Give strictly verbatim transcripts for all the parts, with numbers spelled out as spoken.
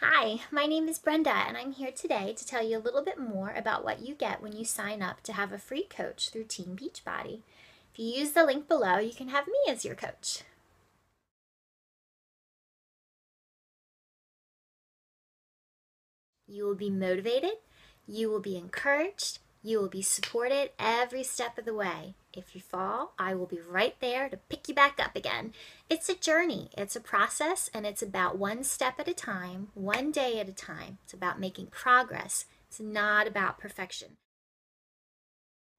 Hi, my name is Brenda and I'm here today to tell you a little bit more about what you get when you sign up to have a free coach through Team Beachbody. If you use the link below, you can have me as your coach. You will be motivated, you will be encouraged, you will be supported every step of the way. If you fall, I will be right there to pick you back up again. It's a journey, it's a process, and it's about one step at a time, one day at a time. It's about making progress. It's not about perfection.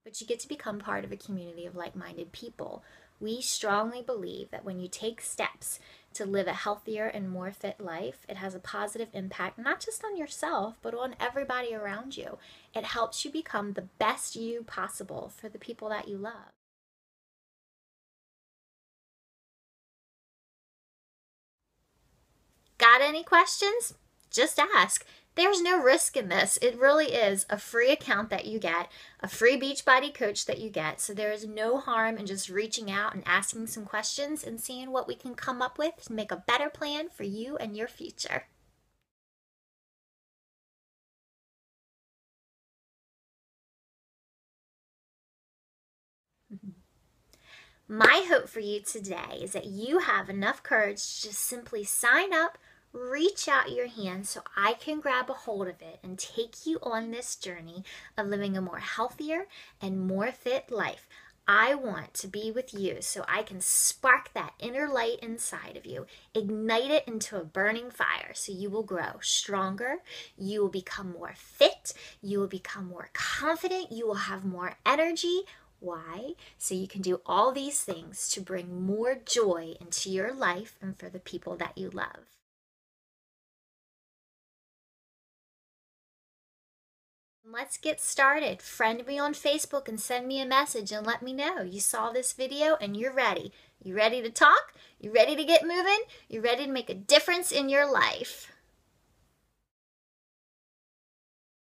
But you get to become part of a community of like-minded people. We strongly believe that when you take steps to live a healthier and more fit life, it has a positive impact, not just on yourself, but on everybody around you. It helps you become the best you possible for the people that you love. Got any questions? Just ask. There's no risk in this. It really is a free account that you get, a free Beachbody coach that you get. So there is no harm in just reaching out and asking some questions and seeing what we can come up with to make a better plan for you and your future. My hope for you today is that you have enough courage to just simply sign up, reach out your hand so I can grab a hold of it and take you on this journey of living a more healthier and more fit life. I want to be with you so I can spark that inner light inside of you, ignite it into a burning fire so you will grow stronger, you will become more fit, you will become more confident, you will have more energy. Why? So you can do all these things to bring more joy into your life and for the people that you love. Let's get started. Friend me on Facebook and send me a message and let me know you saw this video and you're ready. You ready to talk? You ready to get moving? You ready to make a difference in your life?